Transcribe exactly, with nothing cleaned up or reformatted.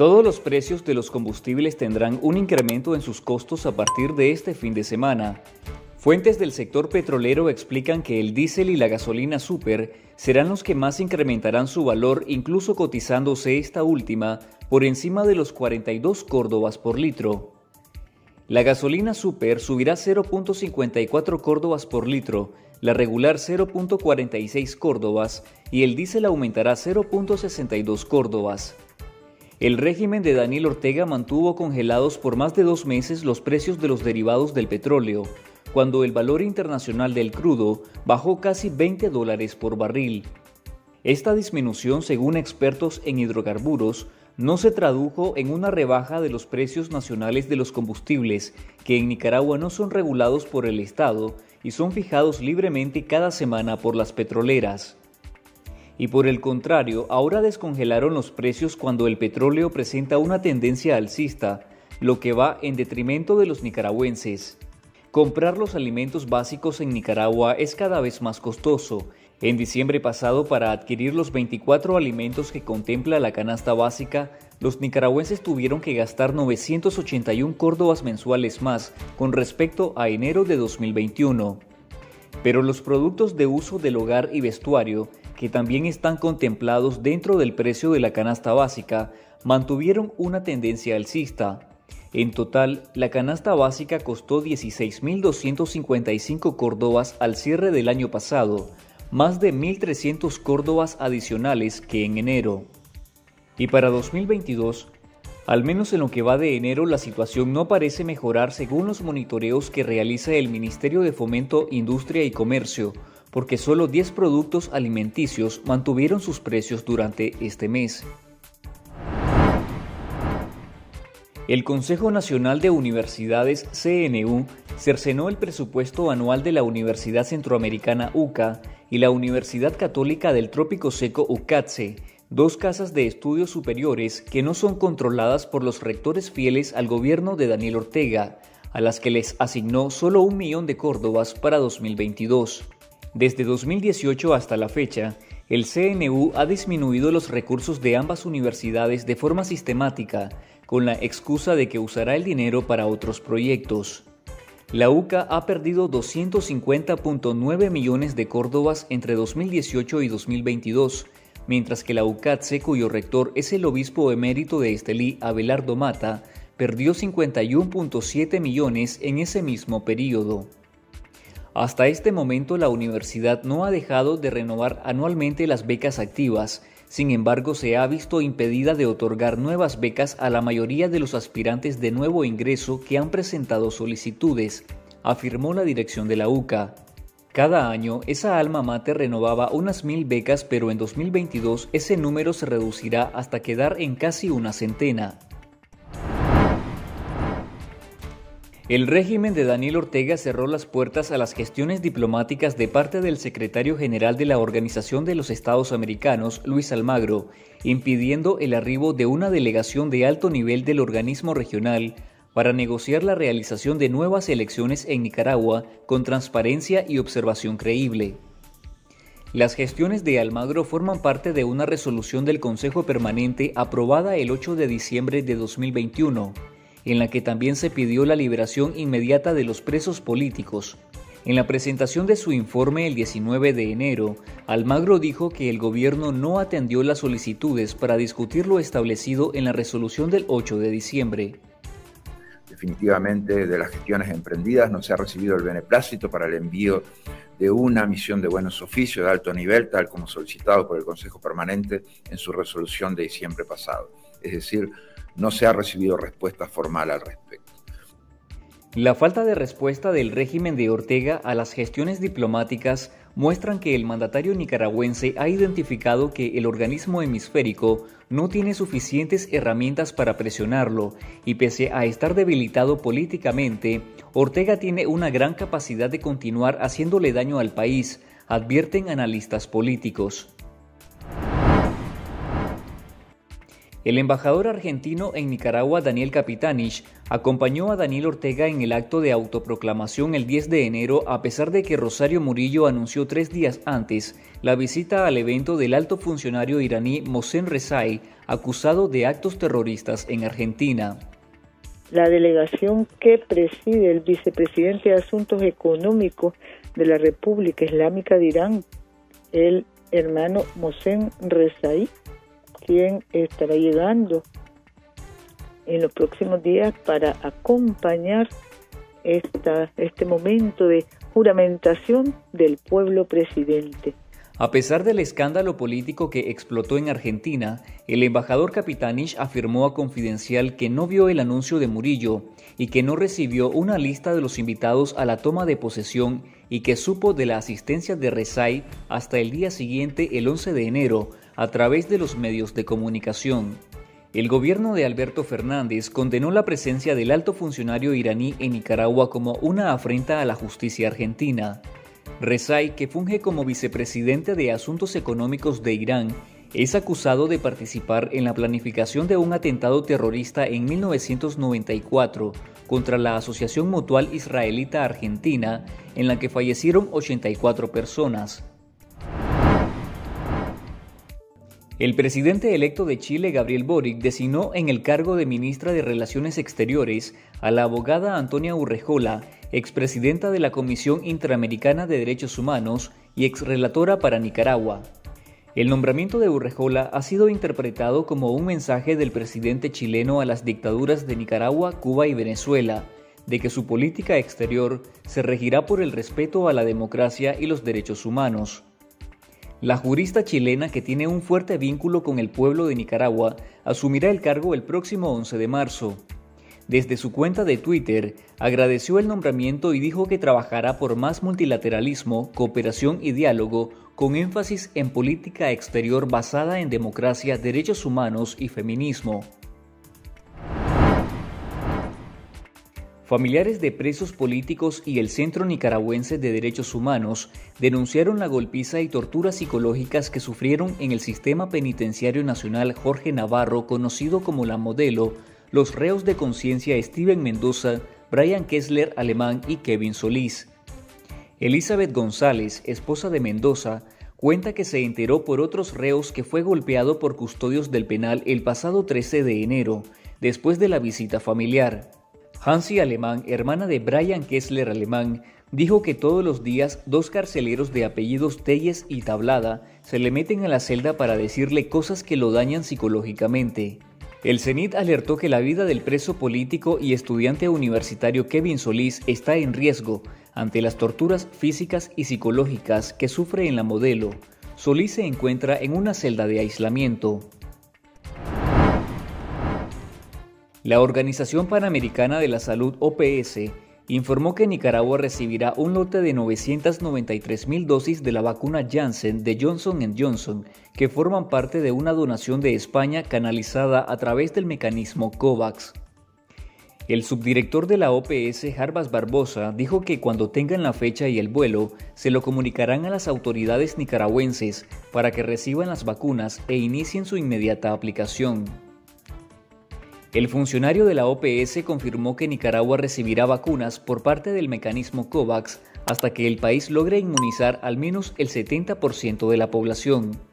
Todos los precios de los combustibles tendrán un incremento en sus costos a partir de este fin de semana. Fuentes del sector petrolero explican que el diésel y la gasolina super serán los que más incrementarán su valor, incluso cotizándose esta última por encima de los cuarenta y dos córdobas por litro. La gasolina super subirá cero punto cincuenta y cuatro córdobas por litro, la regular cero punto cuarenta y seis córdobas y el diésel aumentará cero punto sesenta y dos córdobas. El régimen de Daniel Ortega mantuvo congelados por más de dos meses los precios de los derivados del petróleo, cuando el valor internacional del crudo bajó casi veinte dólares por barril. Esta disminución, según expertos en hidrocarburos, no se tradujo en una rebaja de los precios nacionales de los combustibles, que en Nicaragua no son regulados por el Estado y son fijados libremente cada semana por las petroleras. Y por el contrario, ahora descongelaron los precios cuando el petróleo presenta una tendencia alcista, lo que va en detrimento de los nicaragüenses. Comprar los alimentos básicos en Nicaragua es cada vez más costoso. En diciembre pasado, para adquirir los veinticuatro alimentos que contempla la canasta básica, los nicaragüenses tuvieron que gastar novecientos ochenta y un córdobas mensuales más con respecto a enero de dos mil veintiuno. Pero los productos de uso del hogar y vestuario, que también están contemplados dentro del precio de la canasta básica, mantuvieron una tendencia alcista. En total, la canasta básica costó dieciséis mil doscientos cincuenta y cinco córdobas al cierre del año pasado, más de mil trescientos córdobas adicionales que en enero. Y para dos mil veintidós, al menos en lo que va de enero, la situación no parece mejorar según los monitoreos que realiza el Ministerio de Fomento, Industria y Comercio, porque solo diez productos alimenticios mantuvieron sus precios durante este mes. El Consejo Nacional de Universidades, C N U, cercenó el presupuesto anual de la Universidad Centroamericana, U C A, y la Universidad Católica del Trópico Seco, UCATSE, dos casas de estudios superiores que no son controladas por los rectores fieles al gobierno de Daniel Ortega, a las que les asignó solo un millón de córdobas para dos mil veintidós. Desde dos mil dieciocho hasta la fecha, el C N U ha disminuido los recursos de ambas universidades de forma sistemática, con la excusa de que usará el dinero para otros proyectos. La U C A ha perdido doscientos cincuenta punto nueve millones de córdobas entre dos mil dieciocho y dos mil veintidós, mientras que la UCATSE, cuyo rector es el obispo emérito de Estelí, Abelardo Mata, perdió cincuenta y uno punto siete millones en ese mismo período. Hasta este momento, la universidad no ha dejado de renovar anualmente las becas activas. Sin embargo, se ha visto impedida de otorgar nuevas becas a la mayoría de los aspirantes de nuevo ingreso que han presentado solicitudes, afirmó la dirección de la U C A. Cada año, esa alma mater renovaba unas mil becas, pero en dos mil veintidós ese número se reducirá hasta quedar en casi una centena. El régimen de Daniel Ortega cerró las puertas a las gestiones diplomáticas de parte del secretario general de la Organización de los Estados Americanos, Luis Almagro, impidiendo el arribo de una delegación de alto nivel del organismo regional para negociar la realización de nuevas elecciones en Nicaragua con transparencia y observación creíble. Las gestiones de Almagro forman parte de una resolución del Consejo Permanente aprobada el ocho de diciembre de dos mil veintiuno, en la que también se pidió la liberación inmediata de los presos políticos. En la presentación de su informe el diecinueve de enero, Almagro dijo que el gobierno no atendió las solicitudes para discutir lo establecido en la resolución del ocho de diciembre. Definitivamente, de las gestiones emprendidas no se ha recibido el beneplácito para el envío de una misión de buenos oficios de alto nivel, tal como solicitado por el Consejo Permanente en su resolución de diciembre pasado. Es decir, no se ha recibido respuesta formal al respecto. La falta de respuesta del régimen de Ortega a las gestiones diplomáticas muestran que el mandatario nicaragüense ha identificado que el organismo hemisférico no tiene suficientes herramientas para presionarlo y, pese a estar debilitado políticamente, Ortega tiene una gran capacidad de continuar haciéndole daño al país, advierten analistas políticos. El embajador argentino en Nicaragua, Daniel Capitanich, acompañó a Daniel Ortega en el acto de autoproclamación el diez de enero, a pesar de que Rosario Murillo anunció tres días antes la visita al evento del alto funcionario iraní Mohsen Rezaei, acusado de actos terroristas en Argentina. La delegación que preside el vicepresidente de Asuntos Económicos de la República Islámica de Irán, el hermano Mohsen Rezaei, quien estará llegando en los próximos días para acompañar esta, este momento de juramentación del pueblo presidente. A pesar del escándalo político que explotó en Argentina, el embajador Capitanich afirmó a Confidencial que no vio el anuncio de Murillo y que no recibió una lista de los invitados a la toma de posesión y que supo de la asistencia de Rezaei hasta el día siguiente, el once de enero, a través de los medios de comunicación. El gobierno de Alberto Fernández condenó la presencia del alto funcionario iraní en Nicaragua como una afrenta a la justicia argentina. Rezaei, que funge como vicepresidente de Asuntos Económicos de Irán, es acusado de participar en la planificación de un atentado terrorista en mil novecientos noventa y cuatro contra la Asociación Mutual Israelita Argentina, en la que fallecieron ochenta y cuatro personas. El presidente electo de Chile, Gabriel Boric, designó en el cargo de ministra de Relaciones Exteriores a la abogada Antonia Urrejola, expresidenta de la Comisión Interamericana de Derechos Humanos y exrelatora para Nicaragua. El nombramiento de Urrejola ha sido interpretado como un mensaje del presidente chileno a las dictaduras de Nicaragua, Cuba y Venezuela, de que su política exterior se regirá por el respeto a la democracia y los derechos humanos. La jurista chilena, que tiene un fuerte vínculo con el pueblo de Nicaragua, asumirá el cargo el próximo once de marzo. Desde su cuenta de Twitter, agradeció el nombramiento y dijo que trabajará por más multilateralismo, cooperación y diálogo, con énfasis en política exterior basada en democracia, derechos humanos y feminismo. Familiares de presos políticos y el Centro Nicaragüense de Derechos Humanos denunciaron la golpiza y torturas psicológicas que sufrieron en el Sistema Penitenciario Nacional Jorge Navarro, conocido como La Modelo, los reos de conciencia Steven Mendoza, Brian Kessler Alemán y Kevin Solís. Elizabeth González, esposa de Mendoza, cuenta que se enteró por otros reos que fue golpeado por custodios del penal el pasado trece de enero, después de la visita familiar. Hansi Alemán, hermana de Brian Kessler Alemán, dijo que todos los días dos carceleros de apellidos Telles y Tablada se le meten a la celda para decirle cosas que lo dañan psicológicamente. El CENIT alertó que la vida del preso político y estudiante universitario Kevin Solís está en riesgo ante las torturas físicas y psicológicas que sufre en La Modelo. Solís se encuentra en una celda de aislamiento. La Organización Panamericana de la Salud, O P S, informó que Nicaragua recibirá un lote de novecientas noventa y tres mil dosis de la vacuna Janssen de Johnson and Johnson, que forman parte de una donación de España canalizada a través del mecanismo COVAX. El subdirector de la O P S, Jarbas Barbosa, dijo que cuando tengan la fecha y el vuelo, se lo comunicarán a las autoridades nicaragüenses para que reciban las vacunas e inicien su inmediata aplicación. El funcionario de la O P S confirmó que Nicaragua recibirá vacunas por parte del mecanismo COVAX hasta que el país logre inmunizar al menos el setenta por ciento de la población.